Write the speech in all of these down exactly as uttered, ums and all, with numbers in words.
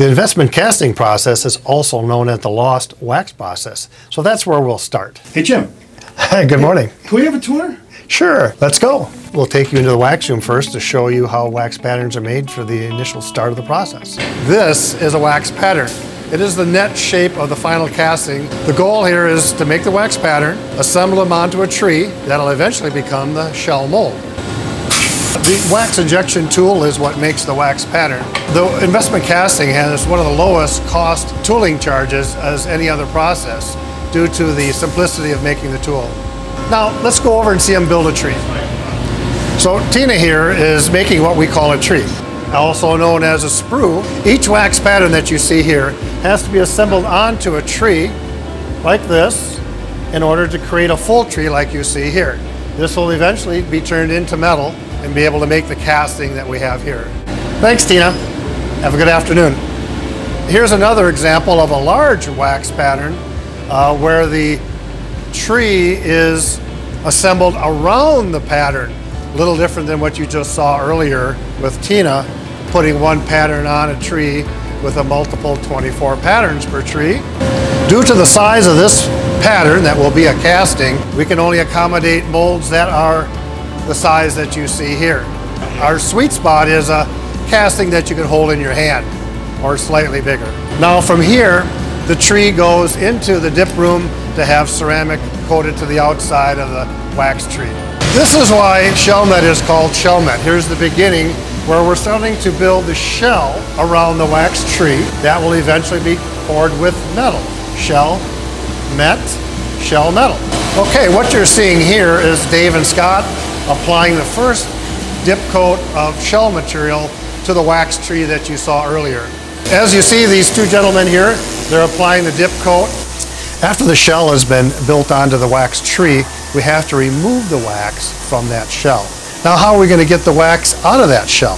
The investment casting process is also known as the lost wax process. So that's where we'll start. Hey, Jim. Hi, good morning. Hey, can we have a tour? Sure, let's go. We'll take you into the wax room first to show you how wax patterns are made for the initial start of the process. This is a wax pattern. It is the net shape of the final casting. The goal here is to make the wax pattern, assemble them onto a tree that'll eventually become the shell mold. The wax injection tool is what makes the wax pattern. The investment casting has one of the lowest cost tooling charges as any other process due to the simplicity of making the tool. Now let's go over and see them build a tree. So Tina here is making what we call a tree, also known as a sprue. Each wax pattern that you see here has to be assembled onto a tree like this in order to create a full tree like you see here. This will eventually be turned into metal and be able to make the casting that we have here. Thanks, Tina. Have a good afternoon. Here's another example of a large wax pattern uh, where the tree is assembled around the pattern. A little different than what you just saw earlier with Tina, putting one pattern on a tree with a multiple twenty-four patterns per tree. Due to the size of this pattern that will be a casting, we can only accommodate molds that are the size that you see here. Our sweet spot is a casting that you can hold in your hand or slightly bigger. Now from here, the tree goes into the dip room to have ceramic coated to the outside of the wax tree. This is why Shelmet is called Shelmet. Here's the beginning where we're starting to build the shell around the wax tree that will eventually be poured with metal. Shell, met, shell metal. Okay, what you're seeing here is Dave and Scott applying the first dip coat of shell material to the wax tree that you saw earlier. As you see, these two gentlemen here, they're applying the dip coat. After the shell has been built onto the wax tree, we have to remove the wax from that shell. Now, how are we going to get the wax out of that shell?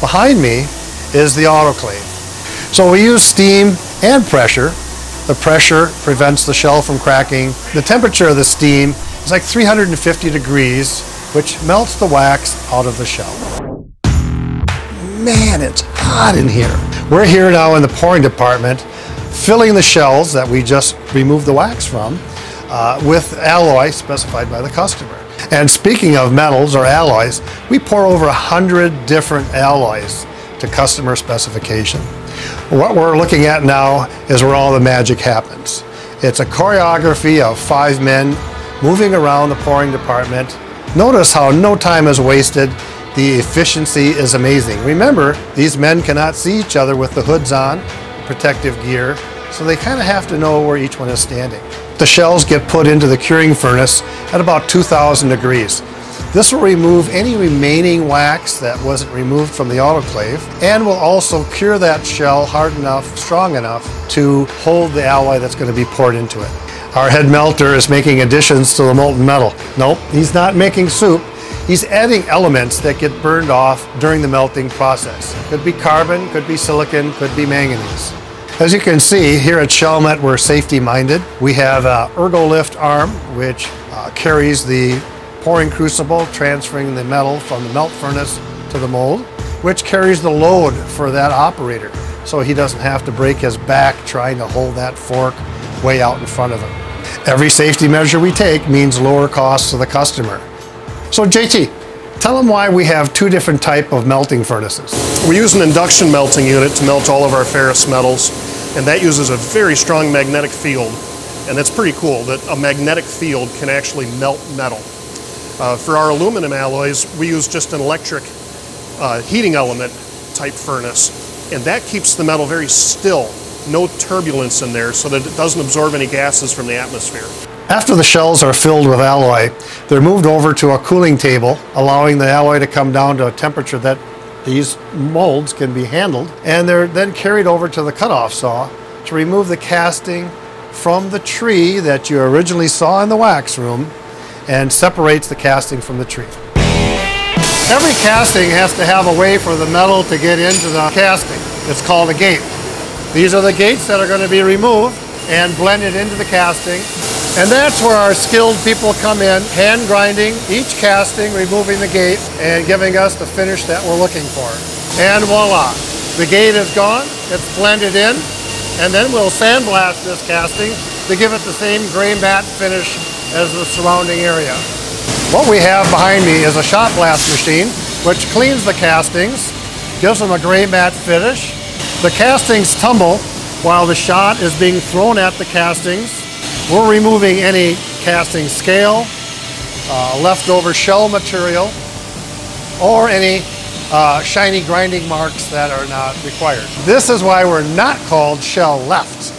Behind me is the autoclave. So we use steam and pressure. The pressure prevents the shell from cracking. The temperature of the steam is like three hundred fifty degrees, which melts the wax out of the shell. Man, it's hot in here. We're here now in the pouring department, filling the shells that we just removed the wax from uh, with alloy specified by the customer. And speaking of metals or alloys, we pour over a hundred different alloys to customer specification. What we're looking at now is where all the magic happens. It's a choreography of five men moving around the pouring department. Notice how no time is wasted. The efficiency is amazing. Remember, these men cannot see each other with the hoods on, protective gear, so they kind of have to know where each one is standing. The shells get put into the curing furnace at about two thousand degrees. This will remove any remaining wax that wasn't removed from the autoclave and will also cure that shell hard enough, strong enough to hold the alloy that's going to be poured into it. Our head melter is making additions to the molten metal. Nope, he's not making soup. He's adding elements that get burned off during the melting process. Could be carbon, could be silicon, could be manganese. As you can see, here at Shelmet, we're safety-minded. We have an ergolift arm, which uh, carries the pouring crucible, transferring the metal from the melt furnace to the mold, which carries the load for that operator, so he doesn't have to break his back trying to hold that fork way out in front of him. Every safety measure we take means lower costs to the customer. So J T, tell them why we have two different types of melting furnaces. We use an induction melting unit to melt all of our ferrous metals, and that uses a very strong magnetic field, and that's pretty cool that a magnetic field can actually melt metal. Uh, for our aluminum alloys, we use just an electric uh, heating element type furnace, and that keeps the metal very still. No turbulence in there so that it doesn't absorb any gases from the atmosphere. After the shells are filled with alloy, they're moved over to a cooling table, allowing the alloy to come down to a temperature that these molds can be handled, and they're then carried over to the cutoff saw to remove the casting from the tree that you originally saw in the wax room and separates the casting from the tree. Every casting has to have a way for the metal to get into the casting. It's called a gate. These are the gates that are going to be removed and blended into the casting. And that's where our skilled people come in, hand grinding each casting, removing the gate, and giving us the finish that we're looking for. And voila, The gate is gone, it's blended in, and then we'll sandblast this casting to give it the same gray matte finish as the surrounding area. What we have behind me is a shot blast machine, which cleans the castings, gives them a gray matte finish. The castings tumble while the shot is being thrown at the castings. We're removing any casting scale, uh, leftover shell material, or any uh, shiny grinding marks that are not required. This is why we're not called shell left.